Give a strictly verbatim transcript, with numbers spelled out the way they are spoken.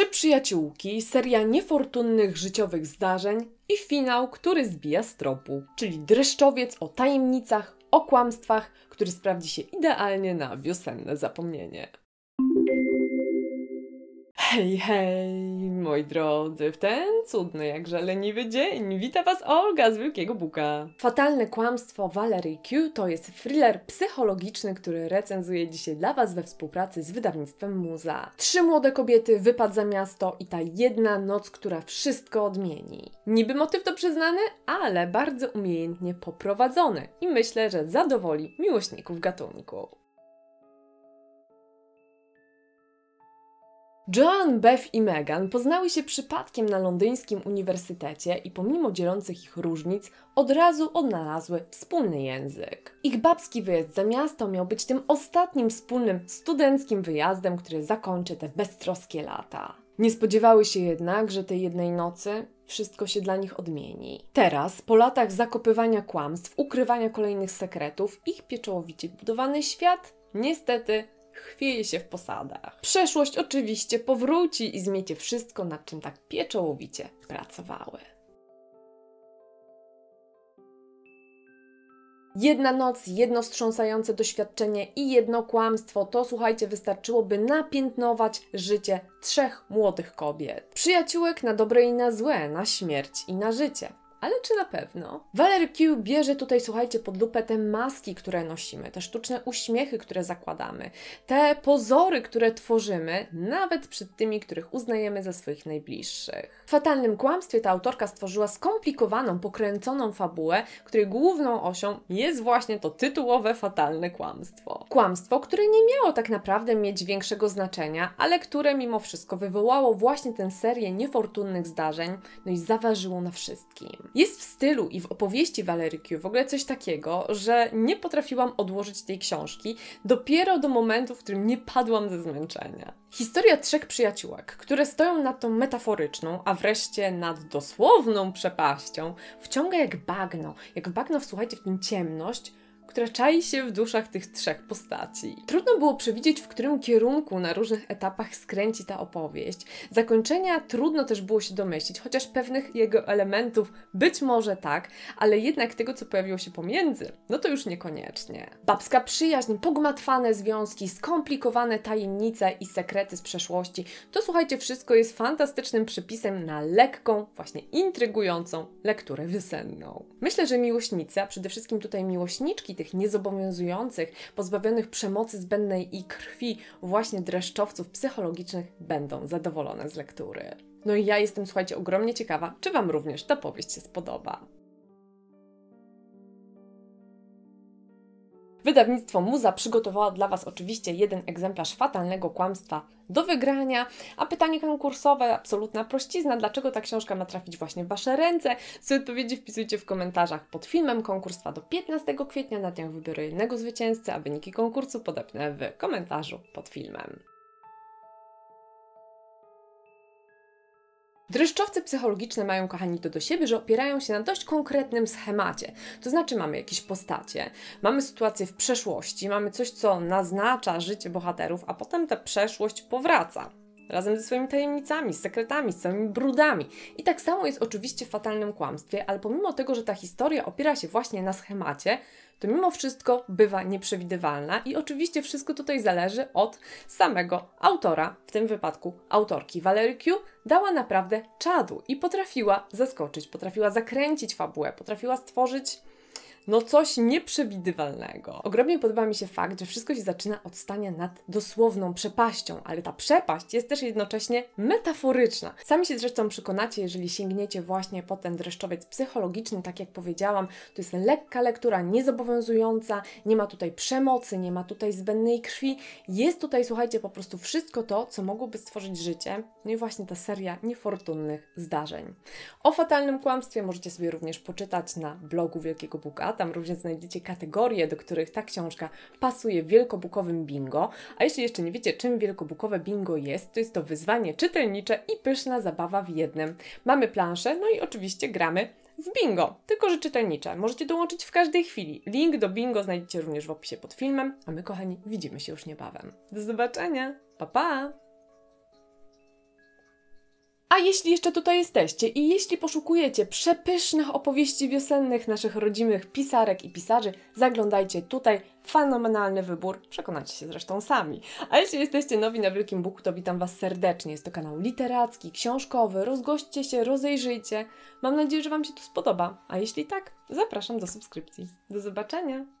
Trzy przyjaciółki, seria niefortunnych życiowych zdarzeń i finał, który zbija z tropu, czyli dreszczowiec o tajemnicach, o kłamstwach, który sprawdzi się idealnie na wiosenne zapomnienie. Hej, hej, moi drodzy, w ten cudny, jakże leniwy dzień wita Was Olga z Wielkiego Buka. Fatalne kłamstwo Valerie Keogh to jest thriller psychologiczny, który recenzuję dzisiaj dla Was we współpracy z wydawnictwem MUZA. Trzy młode kobiety, wypad za miasto i ta jedna noc, która wszystko odmieni. Niby motyw to przyznany, ale bardzo umiejętnie poprowadzony i myślę, że zadowoli miłośników gatunku. Joan, Beth i Megan poznały się przypadkiem na londyńskim uniwersytecie i pomimo dzielących ich różnic od razu odnalazły wspólny język. Ich babski wyjazd za miasto miał być tym ostatnim wspólnym studenckim wyjazdem, który zakończy te beztroskie lata. Nie spodziewały się jednak, że tej jednej nocy wszystko się dla nich odmieni. Teraz, po latach zakopywania kłamstw, ukrywania kolejnych sekretów, ich pieczołowicie budowany świat niestety chwieje się w posadach. Przeszłość oczywiście powróci i zmiecie wszystko, nad czym tak pieczołowicie pracowały. Jedna noc, jedno wstrząsające doświadczenie i jedno kłamstwo to, słuchajcie, wystarczyło, by napiętnować życie trzech młodych kobiet. Przyjaciółek na dobre i na złe, na śmierć i na życie. Ale czy na pewno? Valerie Keogh bierze tutaj, słuchajcie, pod lupę te maski, które nosimy, te sztuczne uśmiechy, które zakładamy, te pozory, które tworzymy, nawet przed tymi, których uznajemy za swoich najbliższych. W Fatalnym kłamstwie ta autorka stworzyła skomplikowaną, pokręconą fabułę, której główną osią jest właśnie to tytułowe fatalne kłamstwo. Kłamstwo, które nie miało tak naprawdę mieć większego znaczenia, ale które mimo wszystko wywołało właśnie tę serię niefortunnych zdarzeń, no i zaważyło na wszystkim. Jest w stylu i w opowieści Valerie Keogh w ogóle coś takiego, że nie potrafiłam odłożyć tej książki dopiero do momentu, w którym nie padłam ze zmęczenia. Historia trzech przyjaciółek, które stoją nad tą metaforyczną, a wreszcie nad dosłowną przepaścią, wciąga jak bagno, jak bagno, słuchajcie, w tym ciemność, która czai się w duszach tych trzech postaci. Trudno było przewidzieć, w którym kierunku na różnych etapach skręci ta opowieść. Zakończenia trudno też było się domyślić, chociaż pewnych jego elementów być może tak, ale jednak tego, co pojawiło się pomiędzy, no to już niekoniecznie. Babska przyjaźń, pogmatwane związki, skomplikowane tajemnice i sekrety z przeszłości, to słuchajcie, wszystko jest fantastycznym przepisem na lekką, właśnie intrygującą lekturę wiosenną. Myślę, że miłośnicy, a przede wszystkim tutaj miłośniczki tych niezobowiązujących, pozbawionych przemocy zbędnej i krwi właśnie dreszczowców psychologicznych będą zadowolone z lektury. No i ja jestem, słuchajcie, ogromnie ciekawa, czy Wam również ta powieść się spodoba. Wydawnictwo MUZA przygotowało dla Was oczywiście jeden egzemplarz fatalnego kłamstwa do wygrania, a pytanie konkursowe, absolutna prościzna, dlaczego ta książka ma trafić właśnie w Wasze ręce? Swoje odpowiedzi wpisujcie w komentarzach pod filmem. Konkurs trwa do piętnastego kwietnia, na dniach wybiorę jednego zwycięzcę, a wyniki konkursu podepnę w komentarzu pod filmem. Dreszczowce psychologiczne mają, kochani, to do siebie, że opierają się na dość konkretnym schemacie. To znaczy mamy jakieś postacie, mamy sytuację w przeszłości, mamy coś, co naznacza życie bohaterów, a potem ta przeszłość powraca. Razem ze swoimi tajemnicami, sekretami, z całymi brudami. I tak samo jest oczywiście w fatalnym kłamstwie, ale pomimo tego, że ta historia opiera się właśnie na schemacie, to mimo wszystko bywa nieprzewidywalna i oczywiście wszystko tutaj zależy od samego autora, w tym wypadku autorki. Valerie Keogh dała naprawdę czadu i potrafiła zaskoczyć, potrafiła zakręcić fabułę, potrafiła stworzyć no coś nieprzewidywalnego. Ogromnie podoba mi się fakt, że wszystko się zaczyna od stania nad dosłowną przepaścią, ale ta przepaść jest też jednocześnie metaforyczna. Sami się zresztą przekonacie, jeżeli sięgniecie właśnie po ten dreszczowiec psychologiczny, tak jak powiedziałam, to jest lekka lektura, niezobowiązująca, nie ma tutaj przemocy, nie ma tutaj zbędnej krwi, jest tutaj, słuchajcie, po prostu wszystko to, co mogłoby stworzyć życie, no i właśnie ta seria niefortunnych zdarzeń. O fatalnym kłamstwie możecie sobie również poczytać na blogu Wielkiego Buka. Tam również znajdziecie kategorie, do których ta książka pasuje w wielkobukowym bingo. A jeśli jeszcze nie wiecie, czym wielkobukowe bingo jest, to jest to wyzwanie czytelnicze i pyszna zabawa w jednym. Mamy planszę, no i oczywiście gramy w bingo, tylko że czytelnicze. Możecie dołączyć w każdej chwili. Link do bingo znajdziecie również w opisie pod filmem. A my, kochani, widzimy się już niebawem. Do zobaczenia! Pa, pa! jeśli jeszcze tutaj jesteście i jeśli poszukujecie przepysznych opowieści wiosennych naszych rodzimych pisarek i pisarzy, zaglądajcie tutaj. Fenomenalny wybór, przekonacie się zresztą sami. A jeśli jesteście nowi na Wielkim Buku, to witam Was serdecznie. Jest to kanał literacki, książkowy, rozgośćcie się, rozejrzyjcie. Mam nadzieję, że Wam się to spodoba, a jeśli tak, zapraszam do subskrypcji. Do zobaczenia!